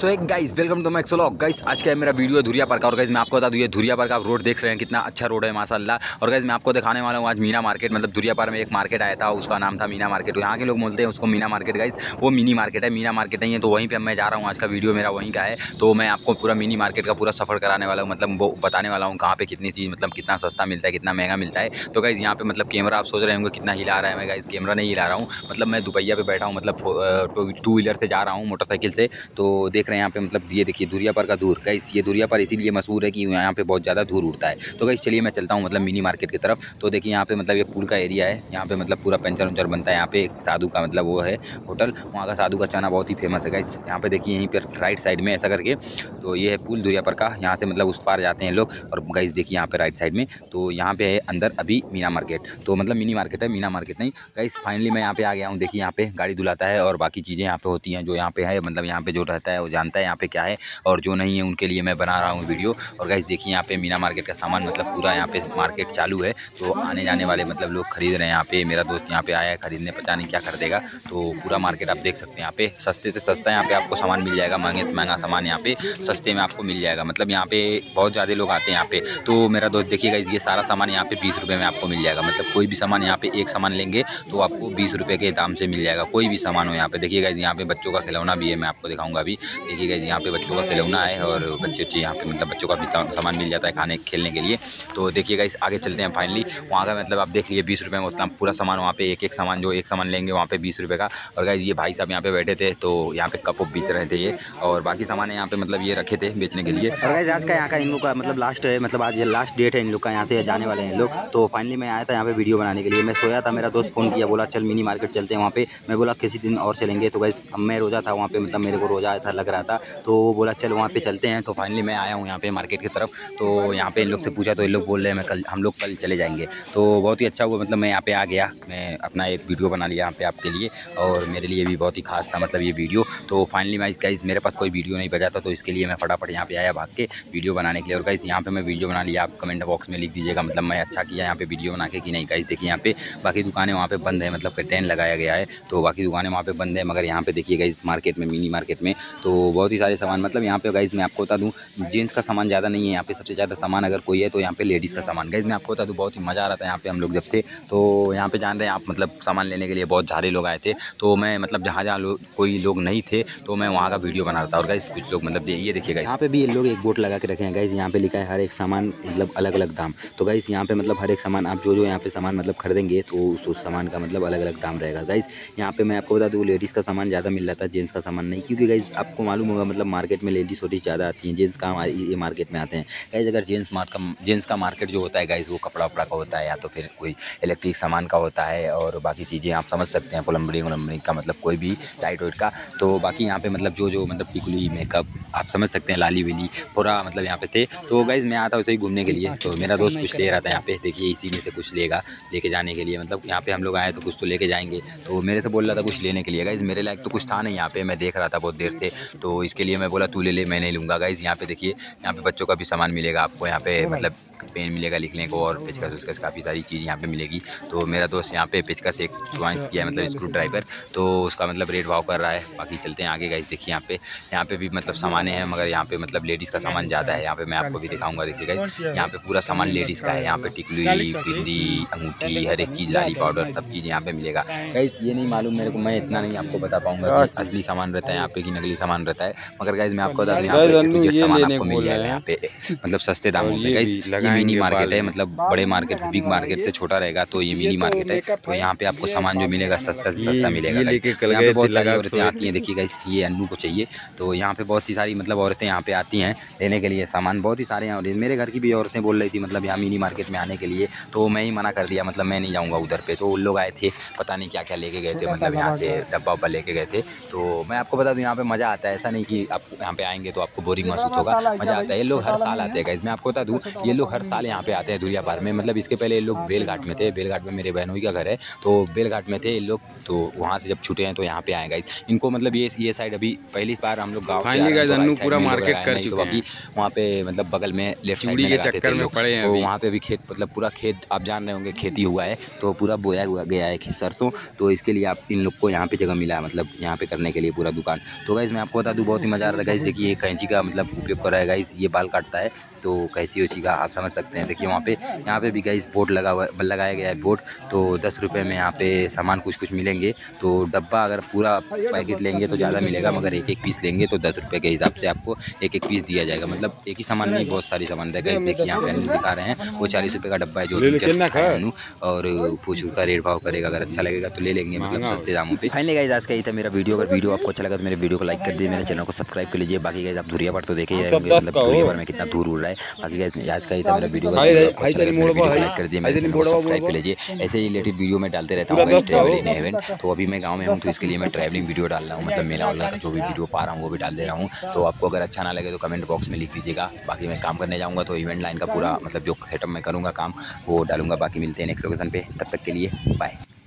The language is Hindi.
सो एक guys welcome to my vlog. Guys आज का मेरा वीडियो है धुरियापार का। और गाइस मैं आपको बता दूं, ये धुरियापार का आप रोड देख रहे हैं, कितना अच्छा रोड है माशाल्लाह। और गाइस मैं आपको दिखाने वाला हूँ आज मीना मार्केट, मतलब धुरियापार में एक मार्केट आया था, उसका नाम था मीना मार्केट। यहाँ के लोग बोलते हैं उसको मीना मार्केट। गाइस वो मिनी मार्केट है, मीना मार्केट नहीं है, तो वहीं पर मैं जा रहा हूँ। आज का वीडियो मेरा वहीं का है, तो मैं आपको पूरा मिनी मार्केट का पूरा सफर कराने वाला हूँ, मतलब वो बताने वाला हूँ कहाँ पर कितनी चीज़, मतलब कितना सस्ता मिलता है, कितना महंगा मिलता है। तो गाइस यहाँ पर मतलब कैमरा आप सोच रहे होंगे कितना हिला रहा है, मैं गाइस कैमरा नहीं हिला रहा हूँ, मतलब मैं दुपहिया पर बैठा हूँ, मतलब टू व्हीलर से जा रहा हूँ, मोटरसाइकिल से। तो देख रहे हैं यहाँ पे, मतलब ये देखिए धुरियापार का धूर। गाइस ये धुरियापार इसीलिए मशहूर है कि यहाँ पे बहुत ज़्यादा धूर उड़ता है। तो गाइस चलिए मैं चलता हूँ मतलब मिनी मार्केट की तरफ। तो देखिए यहाँ पे मतलब ये पूल का एरिया है, यहाँ पे मतलब पूरा पंचर उंचर बनता है। यहाँ पे एक साधु का मतलब वो है होटल, वहाँ का साधु का चना बहुत ही फेमस है। गाइस यहाँ पे देखिए यहीं पर राइट साइड में ऐसा करके, तो ये है पुल धुरियापार का, यहाँ से मतलब उस पार जाते हैं लोग। और गाइस देखिए यहाँ पे राइट साइड में, तो यहाँ पे है अंदर अभी मीना मार्केट, तो मतलब मिनी मार्केट है, मीना मार्केट नहीं। गाइस फाइनली मैं यहाँ पे आ गया हूँ। देखिए यहाँ पे गाड़ी धुलाता है और बाकी चीज़ें यहाँ पे होती हैं, जो यहाँ पे है, मतलब यहाँ पे जो रहता है वो जानता है यहाँ पे क्या है, और जो नहीं है उनके लिए मैं बना रहा हूँ वीडियो। और गाइस देखिए यहाँ पे मीना मार्केट का सामान, मतलब पूरा यहाँ पे मार्केट चालू है, तो आने जाने वाले मतलब लोग खरीद रहे हैं। यहाँ पे मेरा दोस्त यहाँ पे आया है खरीदने, पता नहीं क्या खरीदेगा। तो पूरा मार्केट आप देख सकते हैं, यहाँ पे सस्ते से सस्ता यहाँ पे आपको सामान मिल जाएगा, महंगे से महंगा सामान यहाँ पे सस्ते में आपको मिल जाएगा। मतलब यहाँ पे बहुत ज़्यादा लोग आते हैं यहाँ पे। तो मेरा दोस्त देखिए गाइस, ये सारा सामान यहाँ पे 20 रुपये में आपको मिल जाएगा, मतलब कोई भी सामान यहाँ पे एक सामान लेंगे तो आपको 20 रुपये के दाम से मिल जाएगा, कोई भी सामान हो। यहाँ पे देखिए गाइस यहाँ पे बच्चों का खिलौना भी है, मैं आपको दिखाऊंगा अभी। देखिए गाइस यहाँ पे बच्चों का खिलौना है, और बच्चे यहाँ पे मतलब बच्चों का भी सामान मिल जाता है खाने खेलने के लिए। तो देखिए गाइस आगे चलते हैं। फाइनली वहाँ का मतलब आप देख लिए 20 रुपये में उतना पूरा सामान, वहाँ पे एक एक सामान, जो एक सामान लेंगे वहाँ पे 20 रुपये का। और गाइस ये भाई साहब यहाँ पे बैठे थे, तो यहाँ पे कप बेच रहे थे ये, और बाकी सामान यहाँ पे मतलब ये रखे थे बेचने के लिए। और गाइस आज का यहाँ का इन लोग का मतलब लास्ट है, मतलब आज लास्ट डेट है इन लोग का, यहाँ से जाने वाले हैं लोग। तो फाइनली मैं आया था यहाँ पे वीडियो बनाने के लिए, मैं सोया था। मेरा दोस्त फ़ोन किया, बोला चल मिनी मार्केट चलते हैं वहाँ पे। मैं बोला किसी दिन और चलेंगे। तो गाइस मैं रोज़ा था वहाँ पे, मतलब मेरे को रोज़ा था लग रहा था, तो वो बोला चल वहाँ पे चलते हैं। तो फाइनली मैं आया हूँ यहाँ पे मार्केट की तरफ। तो यहाँ पे इन लोग से पूछा, तो इन लोग बोल रहे हैं मैं कल, हम लोग कल चले जाएंगे। तो बहुत ही अच्छा हुआ, मतलब मैं यहाँ पे आ गया, मैं अपना एक वीडियो बना लिया यहाँ पे आपके लिए, और मेरे लिए भी बहुत ही खास था मतलब ये वीडियो। तो फाइनली मैं गाइस, मेरे पास कोई वीडियो नहीं बचा था, तो इसके लिए मैं फटाफट यहाँ पे आया भाग के वीडियो बनाने के लिए। और गाइस यहाँ पे मैं वीडियो बना लिया, आप कमेंट बॉक्स में लिख दीजिएगा मतलब मैं अच्छा किया यहाँ पे वीडियो बना के कि नहीं। गाइस देखिए यहाँ पे बाकी दुकानें वहाँ पे बंद है, मतलब टेंट लगाया गया है, तो बाकी दुकानें वहाँ पे बंद है, मगर यहाँ पे देखिए गाइस मार्केट में, मिनी मार्केट में तो बहुत ही सारे सामान, मतलब यहाँ पे गाइस मैं आपको बता दूँ जेंट्स का सामान ज़्यादा नहीं है यहाँ पे। सबसे ज़्यादा सामान अगर कोई है तो यहाँ पे लेडीज़ का सामान। गाइस मैं आपको बता दूँ बहुत ही मज़ा आ रहा था यहाँ पे हम लोग जब थे। तो यहाँ पे जान रहे हैं आप, मतलब सामान लेने के लिए बहुत सारे लोग आए थे। तो मैं मतलब जहाँ जहाँ कोई लोग नहीं थे, तो मैं वहाँ का वीडियो बना रहा था। और गाइस कुछ लोग मतलब ये देखिएगा यहाँ पे भी लोग एक बोर्ड लगा के रखे हैं। गाइस यहाँ पे लिखा है हर एक सामान मतलब अलग अलग दाम। तो गाइस यहाँ पे मतलब हर एक सामान आप जो यहाँ पे सामान मतलब खरीदेंगे, तो उस सामान का मतलब अलग अलग दाम रहेगा। गाइस यहाँ पे मैं आपको बता दूँ लेडीज़ का सामान ज़्यादा मिल रहा था, जेंट्स का सामान नहीं, क्योंकि गाइस आपको मालूम होगा मतलब मार्केट में लेडीज़ वोडीज़ ज़्यादा आती हैं, जेंट्स का ये मार्केट में आते हैं। गाइस अगर जेंट्स का मार्केट जो होता है गाइस, वो कपड़ा वपड़ा का होता है, या तो फिर कोई इलेक्ट्रिक सामान का होता है, और बाकी चीज़ें आप समझ सकते हैं, प्लम्बरिंग व्लम्बरिंग का, मतलब कोई भी लाइट वाइट का। तो बाकी यहाँ पे मतलब जो मतलब टिकुली मेकअप आप समझ सकते हैं, लाली विली पूरा मतलब यहाँ पे थे। तो गाइस मैं आता हूँ ऐसे ही घूमने के लिए, तो मेरा दोस्त कुछ ले रहा था यहाँ पे, देखिए इसी में से कुछ लेगा लेके जाने के लिए, मतलब यहाँ पे हम लोग आए तो कुछ तो लेके जाएंगे। तो मेरे से बोल रहा था कुछ लेने के लिए। गाइस मेरे लायक तो कुछ था नहीं यहाँ पे, मैं देख रहा था बहुत देर से, तो इसके लिए मैं बोला तू ले ले, मैं नहीं लूँगा। गाइस यहाँ पे देखिए यहाँ पे बच्चों का भी सामान मिलेगा आपको, यहाँ पे मतलब पेन मिलेगा लिखने को, और पेचकस उसकस काफ़ी सारी चीज़ यहाँ पे मिलेगी। तो मेरा दोस्त यहाँ पे पेचकस एक चॉइस किया है, मतलब स्क्रू ड्राइवर, तो उसका मतलब रेट भाव कर रहा है। बाकी चलते हैं आगे। गाइस देखिए यहाँ पे भी मतलब सामान है, मगर यहाँ पे मतलब लेडीज़ का सामान ज़्यादा है। यहाँ पे मैं आपको भी दिखाऊंगा। देखिए गाइस यहाँ पे पूरा सामान लेडीज़ का है, यहाँ पे टिकली बिंदी अंगूठी हर एक चीज़, लाली पाउडर सब चीज़ यहाँ पे मिलेगा। गाइस ये नहीं मालूम मेरे को, मैं इतना नहीं आपको बता पाऊँगा कि असली सामान रहता है यहाँ पे कि नकली सामान रहता है, मगर गाइस मैं आपको बता दूँ सामान आपको मिल जाएगा यहाँ पे मतलब सस्ते दामों में। गाइस मिनी मार्केट है, मतलब बड़े मार्केट बिग मार्केट से छोटा रहेगा, तो ये मिनी मार्केट है। तो यहाँ पे आपको सामान जो मिलेगा सस्ता से सस्ता मिलेगा। यहाँ पे बहुत सारी औरतें आती हैं। देखिए गाइस ये अन्नू को चाहिए, तो यहाँ पे बहुत ही सारी मतलब औरतें यहाँ पे आती हैं लेने के लिए सामान, बहुत ही सारे हैं। और मेरे घर की भी औरतें बोल रही थी मतलब यहाँ मिनी मार्केट में आने के लिए, तो मैं ही मना कर दिया, मतलब मैं नहीं जाऊँगा उधर पे। तो उन लोग आए थे, पता नहीं क्या क्या लेके गए थे, मतलब यहाँ से डब्बा उब्बा लेके गए थे। तो मैं आपको बता दूँ यहाँ पे मज़ा आता है, ऐसा नहीं कि आप यहाँ पे आएंगे तो आपको बोरिंग महसूस होगा, मज़ा आता है। ये लोग हर साल आते हैं। गाइस मैं आपको बता दूँ ये लोग हर साल यहाँ पे आते हैं धुरियापार में। मतलब इसके पहले ये लोग बेलघाट में थे, बेलघाट में मेरे बहनोई का घर है तो बेलघाट में थे ये लोग, तो वहाँ से जब छूटे हैं तो यहाँ पे आए गाइस। इनको मतलब ये साइड अभी पहली बार हम लोग गाँव से, बाकी वहाँ पे मतलब बगल में लेफ्ट साइड में चक्कर में पड़े हैं, वहाँ पे भी खेत मतलब पूरा खेत आप जान रहे होंगे खेती हुआ है तो पूरा बोया हुआ गया है सरसों, तो इसके लिए आप इन लोग को यहाँ पे जगह मिला है मतलब यहाँ पे करने के लिए पूरा दुकान। तो गाइस मैं आपको बता दूँ बहुत ही मज़ा आ रहा है गाइस, देखिए ये कैंची का मतलब उपयोग कर रहा है गाइस, ये बाल काटता है तो कैंची उची का आप समझ सकते हैं। देखिए वहाँ पे यहाँ पे भी गाइस बोर्ड लगा हुआ लगाया गया है बोर्ड, तो 10 रुपये में यहाँ पे सामान कुछ कुछ मिलेंगे। तो डब्बा अगर पूरा पैकेट लेंगे तो ज़्यादा मिलेगा, मगर एक एक पीस लेंगे तो 10 रुपये के हिसाब से आपको एक एक पीस दिया जाएगा। मतलब एक ही सामान नहीं, बहुत सारी सामान है गाइस। देखिए यहाँ पे दिखा रहे हैं वो 40 रुपये का डब्बा है जो, और पूछ उसका रेट भाव करेगा, अगर अच्छा लगेगा तो ले लेंगे मतलब सस्ते दामों पे। फाइनली गाइस आज का ही था मेरा वीडियो, अगर वीडियो आपको अच्छा लगा तो मेरे वीडियो को लाइक कर दीजिए, मेरे चैनल को सब्सक्राइब कर लीजिए। बाकी गाइस आप धुरियापार तो देखे ही रहेंगे, मतलब धुरियापार में कितना धूल उड़ रहा है। बाकी गाइस आज का ही था मेरा वीडियो, लाइक कर दिए, मेरे चैनल को सब्सक्राइब कर लीजिए। ऐसे ही रिलेटेड वीडियो मैं डालते रहता हूँ गाइस, ट्रैवल इन हेवन। तो अभी मैं गाँव में हूँ तो इसके लिए मैं ट्रैवलिंग वीडियो डाल रहा हूँ, मतलब मेला वाला का जो भी वीडियो पा रहा हूँ वो भी डाल दे रहा हूँ। तो आपको अगर अच्छा ना लगे तो कमेंट बॉक्स में लिख दीजिएगा। बाकी मैं काम करने जाऊँगा तो इवेंट लाइन का पूरा मतलब जो सेटअप मैं करूँगा काम वो डालूंगा। बाकी मिलते हैं नेक्स्ट ओकेजन पे, तब तक के लिए बाय।